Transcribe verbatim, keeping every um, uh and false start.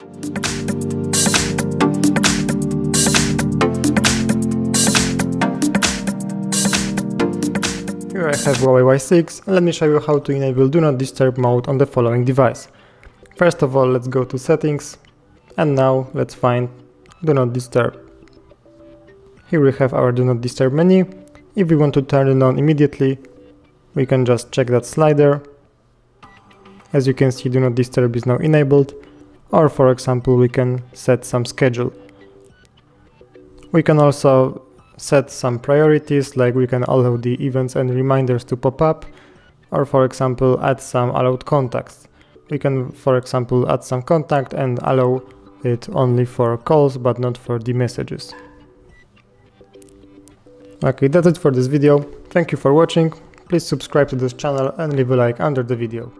Here I have Huawei Y six, and let me show you how to enable Do Not Disturb mode on the following device. First of all, let's go to Settings, and now let's find Do Not Disturb. Here we have our Do Not Disturb menu. If we want to turn it on immediately, we can just check that slider. As you can see, Do Not Disturb is now enabled. Or for example, we can set some schedule. We can also set some priorities, like we can allow the events and reminders to pop up, or for example add some allowed contacts. We can for example add some contact and allow it only for calls but not for the messages. Okay, that's it for this video. Thank you for watching. Please subscribe to this channel and leave a like under the video.